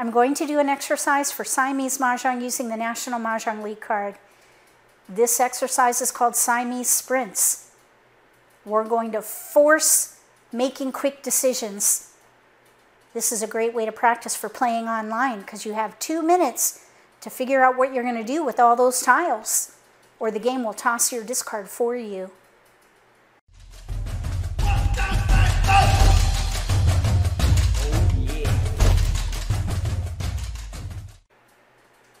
I'm going to do an exercise for Siamese Mahjong using the National Mah Jongg League card. This exercise is called Siamese Sprints. We're going to force making quick decisions. This is a great way to practice for playing online because you have 2 minutes to figure out what you're going to do with all those tiles, or the game will toss your discard for you.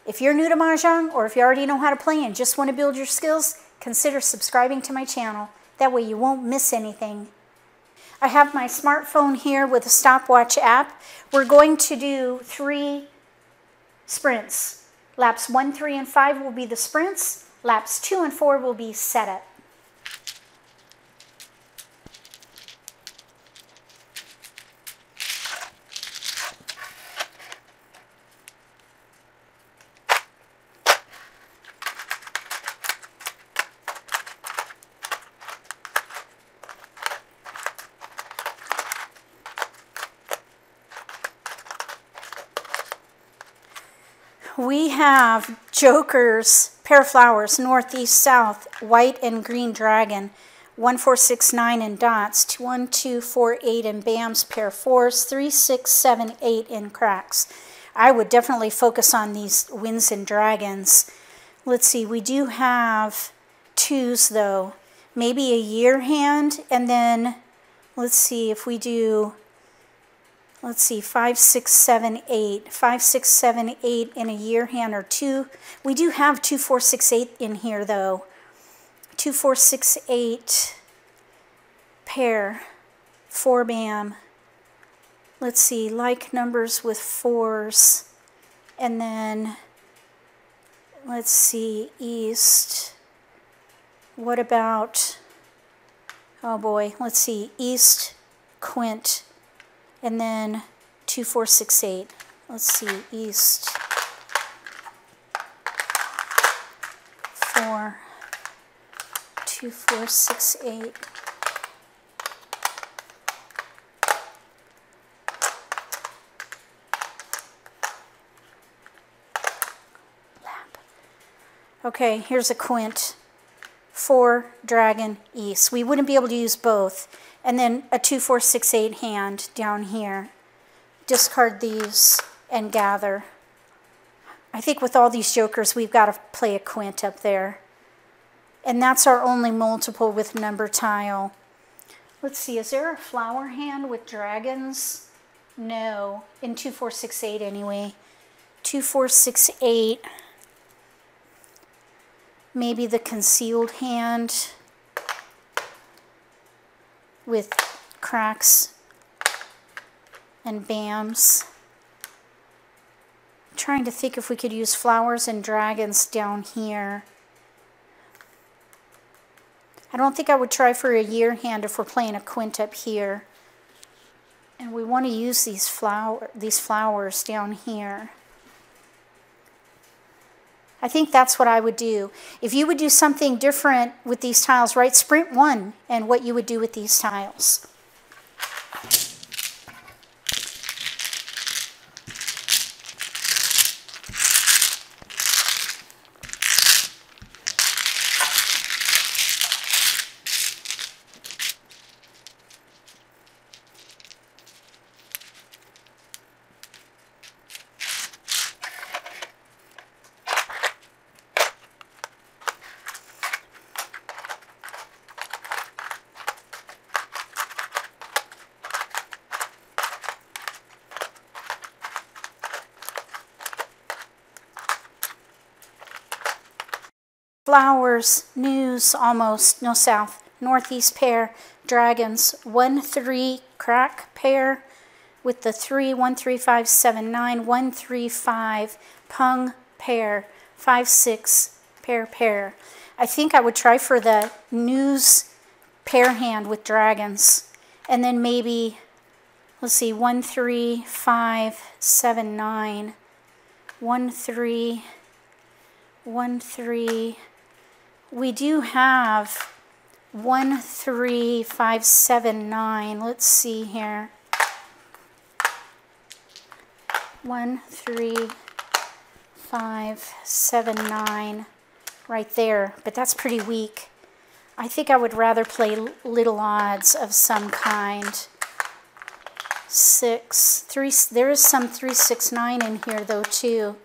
If you're new to Mahjong, or if you already know how to play and just want to build your skills, consider subscribing to my channel. That way you won't miss anything. I have my smartphone here with a stopwatch app. We're going to do 3 sprints. Laps 1, 3, and 5 will be the sprints. Laps 2 and 4 will be setup. We have jokers, pair of flowers, north, east, south, white and green dragon, 1, 4, 6, 9 in dots, 1, 2, 4, 8 in bams, pair fours, 3, 6, 7, 8 in cracks. I would definitely focus on these winds and dragons. Let's see, we do have 2s though, maybe a year hand, and then let's see if we do. Let's see, 5, 6, 7, 8. 5, 6, 7, 8 in a year hand, or 2. We do have 2, 4, 6, 8 in here though. 2, 4, 6, 8. Pair. 4 bam. Let's see, like numbers with 4s. And then, let's see, east. What about, oh boy, let's see, east, quint. And then 2, 4, 6, 8. Let's see, east, 4, 2, 4, 6, 8. Lap. Okay, here's a quint. 4, dragon, east. We wouldn't be able to use both. And then a 2, 4, 6, 8 hand down here. Discard these and gather. I think with all these jokers, we've got to play a quint up there. And that's our only multiple with number tile. Let's see, is there a flower hand with dragons? No, in 2, 4, 6, 8 anyway. 2, 4, 6, 8. Maybe the concealed hand with cracks and bams. I'm trying to think if we could use flowers and dragons down here. I don't think I would try for a year hand if we're playing a quint up here. And we want to use these flowers down here. I think that's what I would do. If you would do something different with these tiles, write sprint 1 and what you would do with these tiles. Flowers, news, almost, no south, northeast pair, dragons, 1, 3, crack pair with the 3, 1, 3, 5, 7, 9, 1, 3, 5, pung pair, 5, 6, pair, pair. I think I would try for the news pair hand with dragons. And then maybe, let's see, 1, 3, 5, 7, 9, 1, 3, 1, 3. We do have 1, 3, 5, 7, 9. Let's see here. 1, 3, 5, 7, 9 right there, but that's pretty weak. I think I would rather play little odds of some kind. 6, 3, there is some 3, 6, 9 in here though too.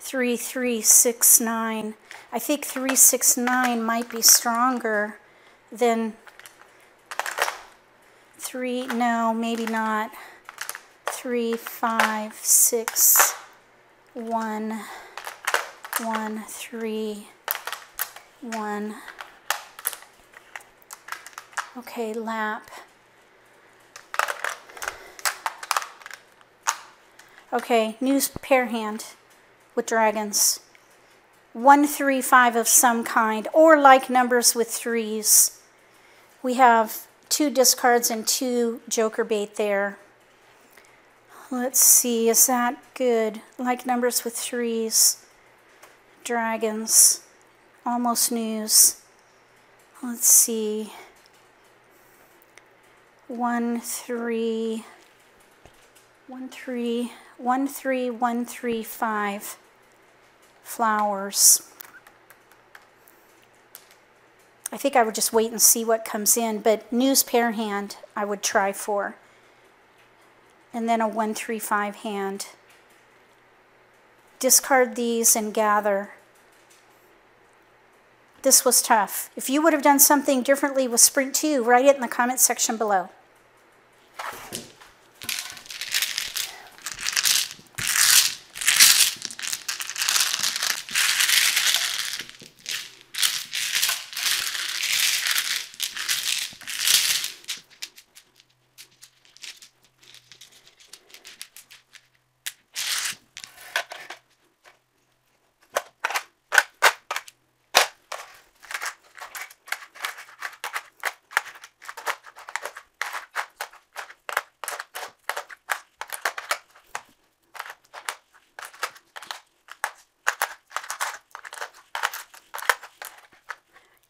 3, 3, 6, 9. I think 3, 6, 9 might be stronger than 3, no, maybe not. 3, 5, 6, 1, 1, 3, 1. Okay, lap. Okay, new pair hand with dragons. 1, 3, 5 of some kind, or like numbers with threes. We have 2 discards and 2 joker bait there. Let's see, is that good? Like numbers with threes, dragons. Almost news. Let's see. 1, 3, 1, 3, 1, 3, 1, 3, 5. Flowers. I think I would just wait and see what comes in, but news pair hand I would try for. And then a 1, 3, 5 hand. Discard these and gather. This was tough. If you would have done something differently with Sprint 2, write it in the comment section below.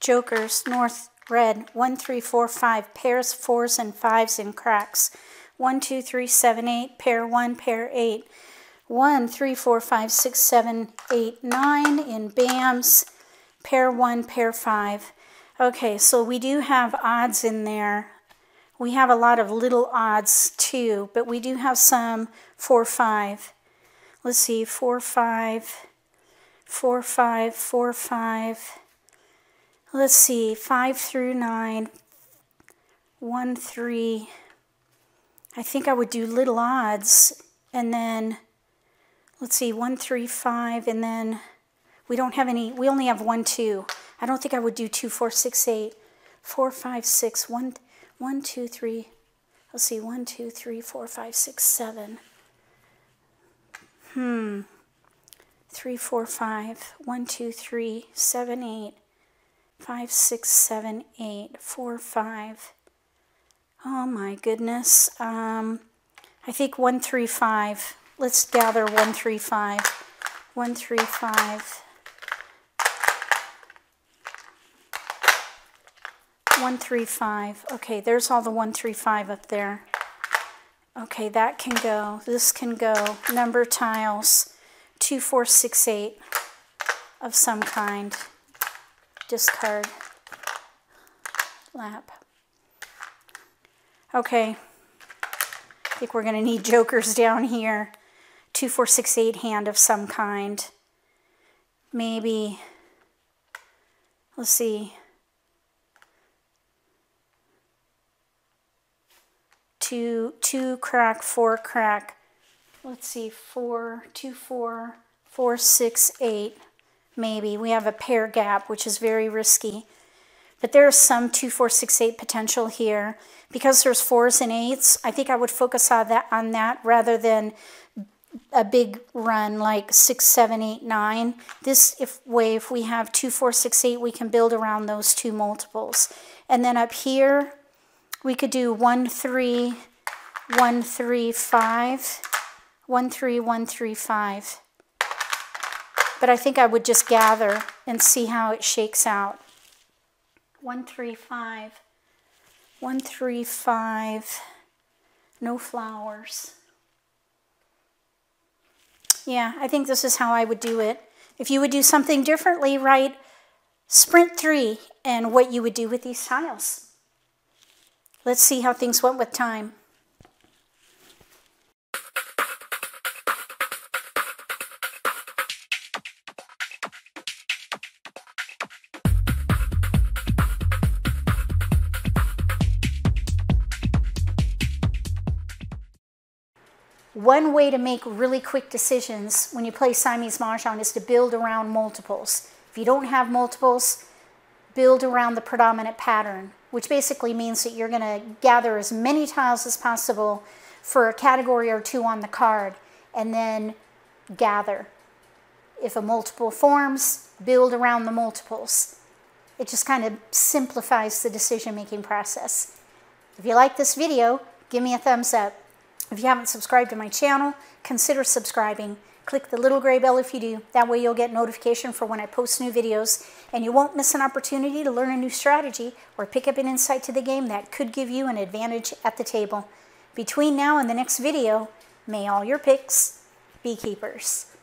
Jokers, north, red, 1, 3, 4, 5, pairs, 4s and 5s in cracks. 1, 2, 3, 7, 8, pair 1, pair 8. 1, 3, 4, 5, 6, 7, 8, 9 in BAMs, pair 1, pair 5. Okay, so we do have odds in there. We have a lot of little odds too, but we do have some 4, 5. Let's see, 4, 5, 4, 5, 4, 5. Let's see, 5 through 9, 1, 3. I think I would do little odds, and then, let's see, 1, 3, 5, and then we don't have any, we only have 1, 2. I don't think I would do 2, 4, 6, 8, 4, 5, 6, 1, 1, 2, 3. Let's see, 1, 2, 3, 4, 5, 6, 7. 3, 4, 5, 1, 2, 3, 7, 8. 5, 6, 7, 8, 4, 5. Oh my goodness. I think 1, 3, 5. Let's gather 1, 3, 5. 1, 3, 5. 1, 3, 5. Okay, there's all the 1, 3, 5 up there. Okay, that can go. This can go. Number tiles. 2, 4, 6, 8 of some kind. Discard. Lap. Okay. I think we're going to need jokers down here. 2, 4, 6, 8 hand of some kind. Maybe. Let's see. 2 crack, 4 crack. Let's see. 4, 2, 4, 4, 6, 8. Maybe. We have a pair gap, which is very risky. But there is some 2, 4, 6, 8 potential here. Because there's 4s and 8s, I think I would focus on that rather than a big run like 6, 7, 8, 9. This way, if we have 2, 4, 6, 8, we can build around those 2 multiples. And then up here, we could do 1, 3, 1, 3, 5. 1, 3, 1, 3, 5. But I think I would just gather and see how it shakes out. 1, 3, 5. 1, 3, 5. No flowers. Yeah, I think this is how I would do it. If you would do something differently, write sprint 3 and what you would do with these tiles. Let's see how things went with time. One way to make really quick decisions when you play Siamese Mahjong is to build around multiples. If you don't have multiples, build around the predominant pattern, which basically means that you're going to gather as many tiles as possible for a category or two on the card, and then gather. If a multiple forms, build around the multiples. It just kind of simplifies the decision-making process. If you like this video, give me a thumbs up. If you haven't subscribed to my channel, consider subscribing. Click the little gray bell if you do. That way you'll get notification for when I post new videos, and you won't miss an opportunity to learn a new strategy or pick up an insight to the game that could give you an advantage at the table. Between now and the next video, may all your picks be keepers.